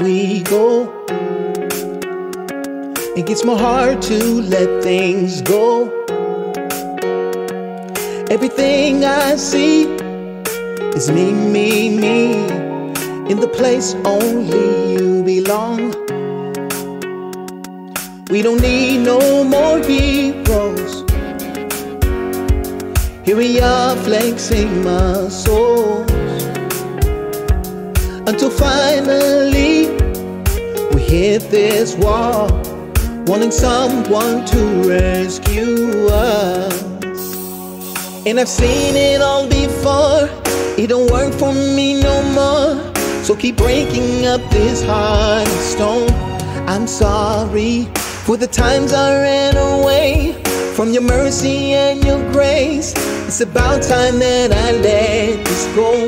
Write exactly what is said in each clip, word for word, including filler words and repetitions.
we go. It gets more hard to let things go. Everything I see is me, me, me, in the place only you belong. We don't need no more heroes. Here we are flexing muscles until finally we hit this wall, wanting someone to rescue us. And I've seen it all before, it don't work for me no more. So keep breaking up this hard stone. I'm sorry for the times I ran away from your mercy and your grace. It's about time that I let this go.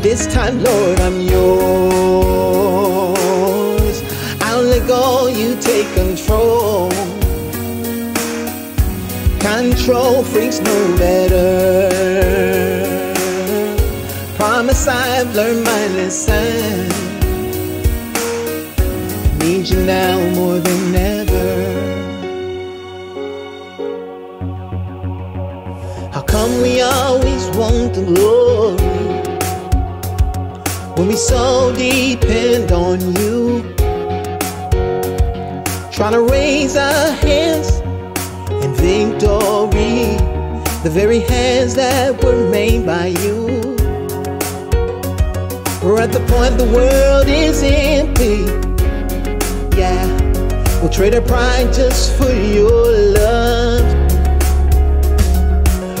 This time, Lord, I'm yours. I'll let go, you take control. Control freaks know better. Promise I've learned my lesson. Need you now more than ever. How come we always want the glory when we so depend on you? Trying to raise our hands in victory, the very hands that were made by you. We're at the point the world is empty. Yeah, we'll trade our pride just for your love,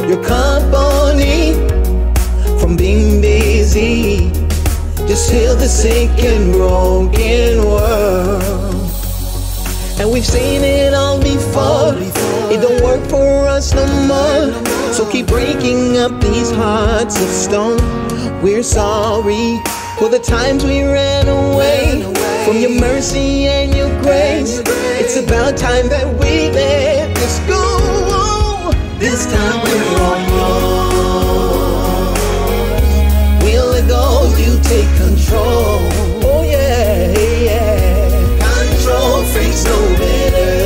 your company from being busy. Just heal the sick and broken world. And we've seen it all before, it don't work for us no more. So keep breaking up these hearts of stone. We're sorry for the times we ran away from your mercy and your grace. It's about time that we let this go. This time we're all yours. You take control. Oh yeah, yeah. Control freaks no better.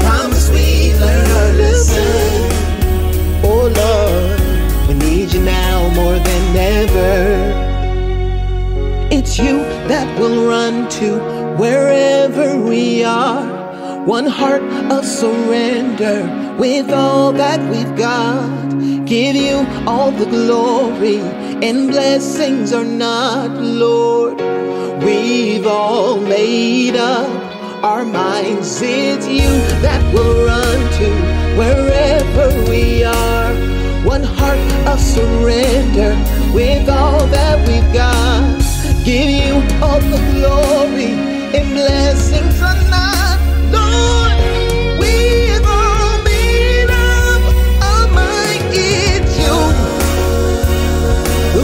Promise we learn our lesson. Oh Lord, we need you now more than ever. It's you that we'll run to wherever we are. One heart of surrender with all that we've got. Give you all the glory and blessings are not, Lord. We've all made up our minds. It's you that we'll run to wherever we are. One heart of surrender with all that we've got. Give you all the glory and blessings are not, Lord.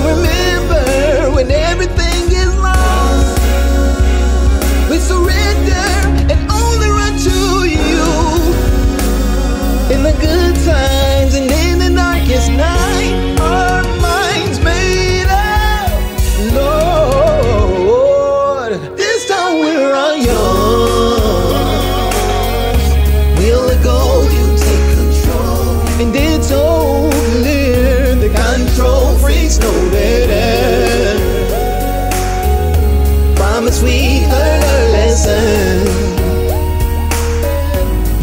Remember when everything is lost, we surrender and only run to you. In the good times and in the darkest night, our minds made up, Lord. This time we're on yours. We'll let go, you take control, and it's all clear. The control freaks no we learn our lesson.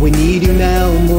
We need you now more.